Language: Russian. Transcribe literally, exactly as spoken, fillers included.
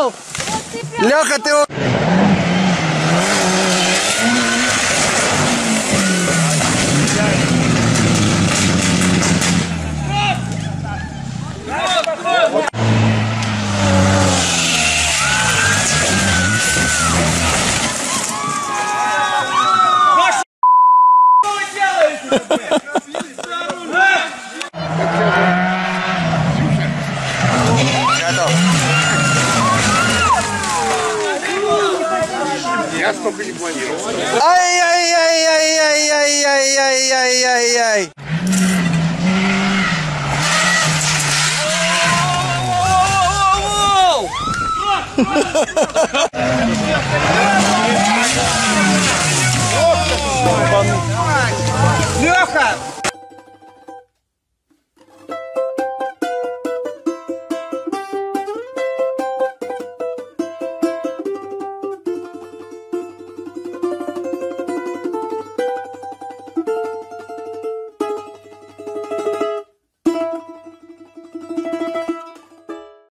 Пошел! Леха, ты... Я столько не планировал. Ай-яй-яй-яй-яй-яй-яй-яй-яй-яй. Воу-воу-воу-воу!